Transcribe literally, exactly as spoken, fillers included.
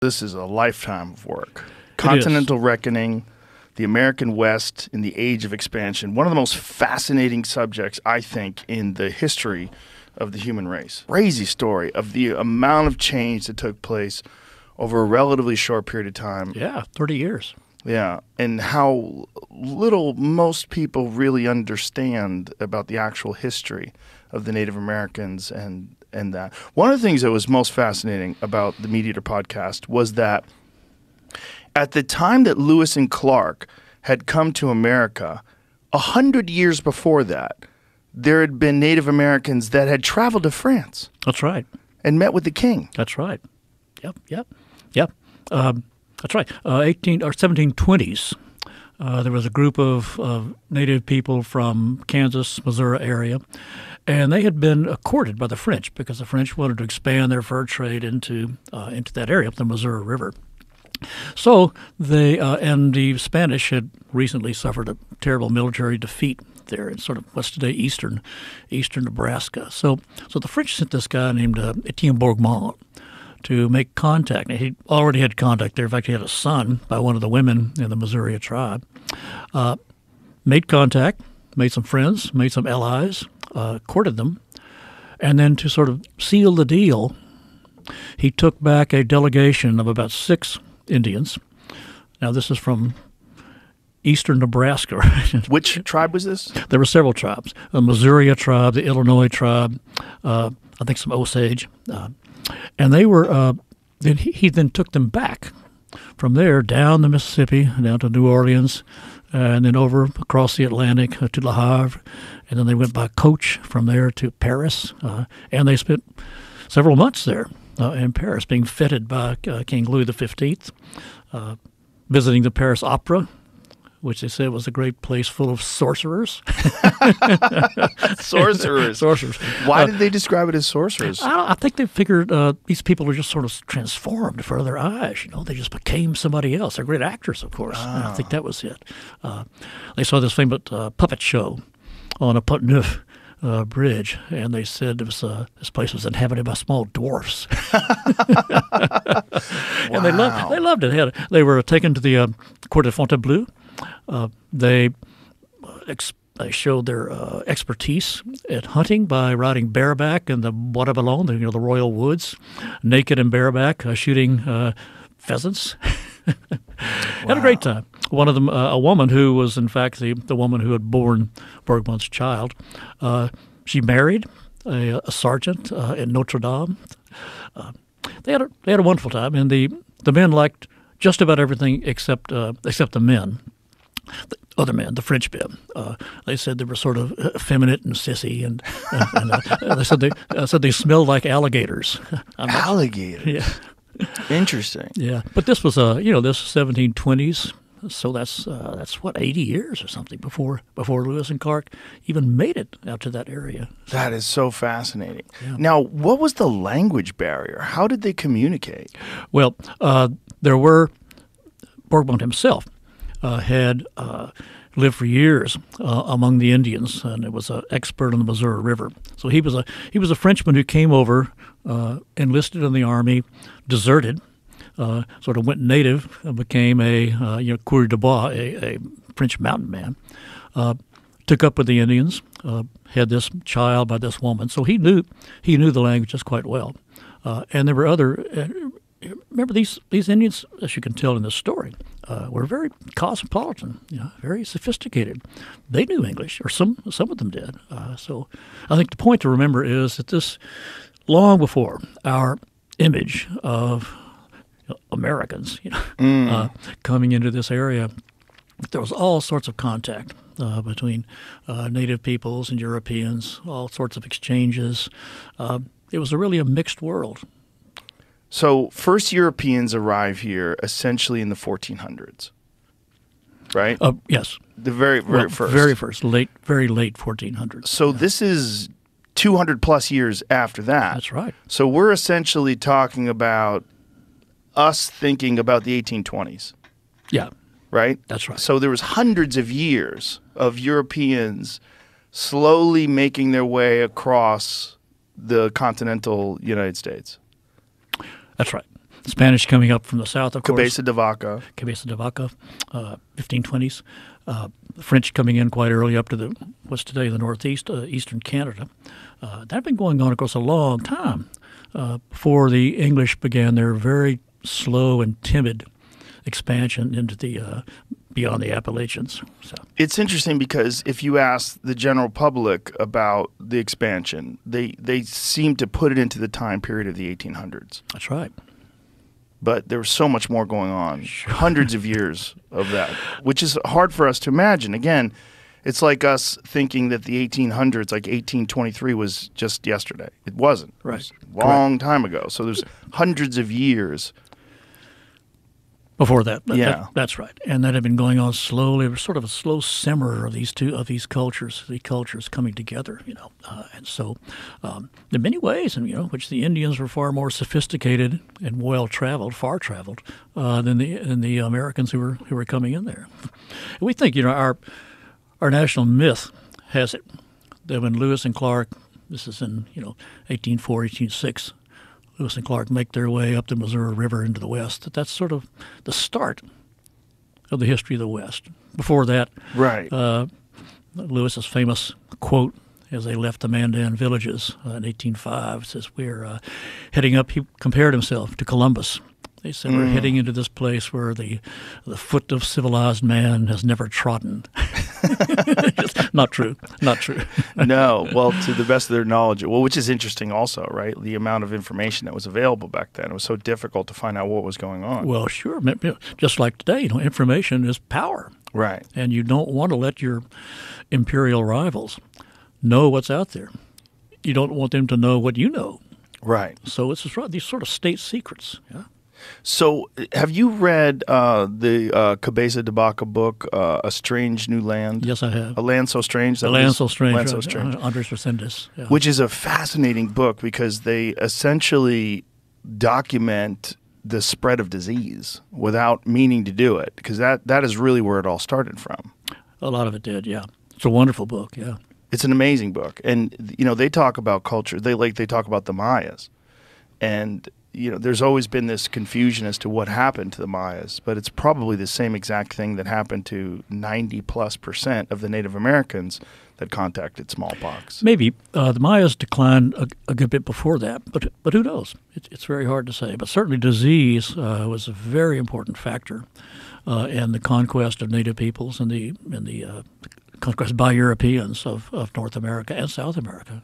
This is a lifetime of work. Continental Reckoning, the American West in the Age of Expansion, one of the most fascinating subjects, I think, in the history of the human race. Crazy story of the amount of change that took place over a relatively short period of time. Yeah, thirty years. Yeah, and how little most people really understand about the actual history of the Native Americans and and that. One of the things that was most fascinating about the Meat Eater podcast was that at the time that Lewis and Clark had come to America, a hundred years before that, there had been Native Americans that had traveled to France. That's right. And met with the king. That's right. Yep, yep, yep. Um, that's right. Uh, eighteen or seventeen twenties, uh, there was a group of uh, Native people from Kansas, Missouri area, and they had been uh, courted by the French because the French wanted to expand their fur trade into uh, into that area up the Missouri River. So they uh, and the Spanish had recently suffered a terrible military defeat there in sort of what's today eastern eastern Nebraska. So so the French sent this guy named uh, Etienne Bourgmont to make contact. Now, he already had contact there. In fact, he had a son by one of the women in the Missouri tribe. Uh, made contact, made some friends, made some allies, uh, courted them, and then to sort of seal the deal, he took back a delegation of about six Indians. Now, this is from eastern Nebraska. Right? Which tribe was this? There were several tribes. The Missouri tribe, the Illinois tribe, uh, I think some Osage. Uh, and they were uh, – then he, he then took them back from there down the Mississippi, down to New Orleans, uh, and then over across the Atlantic uh, to Le Havre. And then they went by coach from there to Paris, uh, and they spent several months there. Uh, in Paris, being feted by uh, King Louis the Fifteenth, uh, visiting the Paris Opera, which they said was a great place full of sorcerers. sorcerers. sorcerers. Why uh, did they describe it as sorcerers? I, I think they figured uh, these people were just sort of transformed for their eyes. You know, they just became somebody else. They're great actors, of course. Ah. And I think that was it. Uh, they saw this famous uh, puppet show on a Pont Neuf Uh, bridge, and they said it was, uh, this place was inhabited by small dwarfs. Wow. And they loved, they loved it. They were taken to the uh, Court de Fontainebleau. Uh, they, ex they showed their uh, expertise at hunting by riding bareback in the Bois de Boulogne, you know, the royal woods, naked and bareback, uh, shooting uh, pheasants. Wow. Had a great time. One of them, uh, a woman who was, in fact, the, the woman who had borne Bergman's child, uh, she married a, a sergeant uh, in Notre Dame. Uh, they had a, they had a wonderful time, and the, the men liked just about everything except uh, except the men, the other men, the French men. Uh, they said they were sort of effeminate and sissy, and, uh, and uh, they said they uh, said they smelled like alligators. Alligators. Yeah. Interesting. Yeah, but this was uh, you know this was seventeen twenties. So that's uh, that's what eighty years or something before before Lewis and Clark even made it out to that area. That is so fascinating. Yeah. Now, what was the language barrier? How did they communicate? Well, uh, there were Bourgmont himself uh, had uh, lived for years uh, among the Indians, and it was an expert on the Missouri River. So he was a he was a Frenchman who came over, uh, enlisted in the army, deserted. Uh, sort of went native and became a uh, you know coureur de bois, a, a French mountain man. Uh, took up with the Indians, uh, had this child by this woman, so he knew he knew the languages quite well. Uh, and there were other. Uh, remember these these Indians, as you can tell in this story, uh, were very cosmopolitan, you know, very sophisticated. They knew English, or some some of them did. Uh, so I think the point to remember is that this long before our image of Americans, you know, mm. uh, coming into this area, there was all sorts of contact uh, between uh, native peoples and Europeans, all sorts of exchanges. Uh, it was a really a mixed world. So first Europeans arrive here essentially in the fourteen hundreds, right? Uh, yes. The very, very well, first. Very first, late, very late fourteen hundreds. So yeah. This is two hundred plus years after that. That's right. So we're essentially talking about us thinking about the eighteen twenties. Yeah. Right? That's right. So there was hundreds of years of Europeans slowly making their way across the continental United States. That's right. Spanish coming up from the south, of course. Cabeza de Vaca. Cabeza de Vaca, uh, fifteen twenties. Uh, French coming in quite early up to the what's today the northeast, uh, eastern Canada. Uh, that had been going on, of course, a long time uh, before the English began their very slow and timid expansion into the uh, beyond the Appalachians. So. It's interesting because if you ask the general public about the expansion, they, they seem to put it into the time period of the eighteen hundreds. That's right. But there was so much more going on, sure. Hundreds of years of that, which is hard for us to imagine. Again, it's like us thinking that the eighteen hundreds, like eighteen twenty-three, was just yesterday. It wasn't. Right. It was a long Correct. time ago. So there's hundreds of years before that. Yeah, that, that's right. And that had been going on slowly. It was sort of a slow simmer of these two of these cultures, the cultures coming together, you know. Uh, and so, um, in many ways, and you know, which the Indians were far more sophisticated and well traveled, far traveled, uh, than the than the Americans who were who were coming in there. And we think, you know, our our national myth has it that when Lewis and Clark, this is in you know eighteen oh four, eighteen oh six. Lewis and Clark make their way up the Missouri River into the West. That that's sort of the start of the history of the West. Before that, right. uh, Lewis's famous quote as they left the Mandan villages uh, in eighteen oh five says, we're uh, heading up, he compared himself to Columbus. They said, mm. we're heading into this place where the the foot of civilized man has never trodden. Just not true. Not true. No. Well, to the best of their knowledge. Well, which is interesting also, right? The amount of information that was available back then. It was so difficult to find out what was going on. Well, sure. Just like today, you know, information is power. Right. And you don't want to let your imperial rivals know what's out there. You don't want them to know what you know. Right. So it's these sort of state secrets, yeah. So, have you read uh, the uh, Cabeza de Vaca book, uh, A Strange New Land? Yes, I have. A Land So Strange? A Land So Strange. Land So Strange. Uh, Andres Resendiz. Yeah. Which is a fascinating book because they essentially document the spread of disease without meaning to do it, because that, that is really where it all started from. A lot of it did, yeah. It's a wonderful book, yeah. It's an amazing book. And, you know, they talk about culture. They like they talk about the Mayas. And... you know, there's always been this confusion as to what happened to the Mayas, but it's probably the same exact thing that happened to ninety plus percent of the Native Americans that contacted smallpox. Maybe. Uh, the Mayas declined a, a good bit before that, but but who knows? It, it's very hard to say. But certainly disease uh, was a very important factor uh, in the conquest of Native peoples and the, and the uh, conquest by Europeans of, of North America and South America.